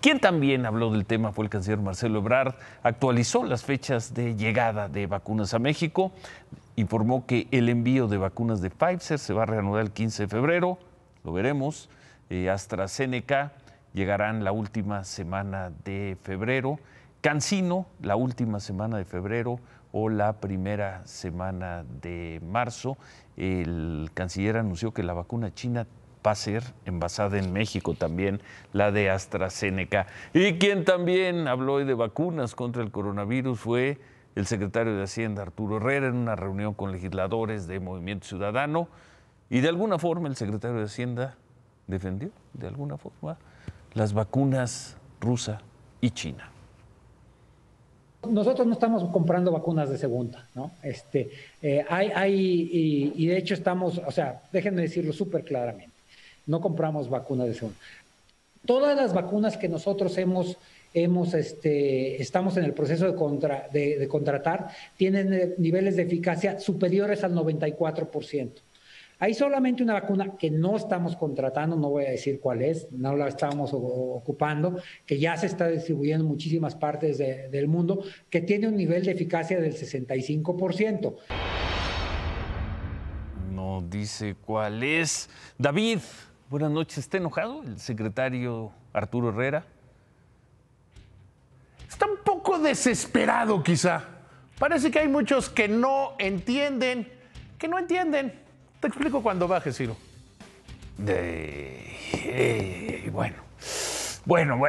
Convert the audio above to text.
Quien también habló del tema fue el canciller Marcelo Ebrard. Actualizó las fechas de llegada de vacunas a México. Informó que el envío de vacunas de Pfizer se va a reanudar el 15 de febrero. Lo veremos. AstraZeneca llegarán la última semana de febrero. CanSino la última semana de febrero o la primera semana de marzo. El canciller anunció que la vacuna china va a ser envasada en México también, la de AstraZeneca. Y quien también habló hoy de vacunas contra el coronavirus fue el secretario de Hacienda, Arturo Herrera, en una reunión con legisladores de Movimiento Ciudadano. Y de alguna forma el secretario de Hacienda defendió, de alguna forma, las vacunas rusa y china. Nosotros no estamos comprando vacunas de segunda, ¿no? Y de hecho estamos, o sea, déjenme decirlo súper claramente, no compramos vacunas de segunda. Todas las vacunas que nosotros estamos en el proceso de contratar tienen niveles de eficacia superiores al 94%. Hay solamente una vacuna que no estamos contratando, no voy a decir cuál es, no la estamos ocupando, que ya se está distribuyendo en muchísimas partes del mundo, que tiene un nivel de eficacia del 65%. No dice cuál es. David, buenas noches. ¿Está enojado el secretario Arturo Herrera? Está un poco desesperado, quizá. Parece que hay muchos que no entienden, Te explico cuando baje, Ciro. Bueno.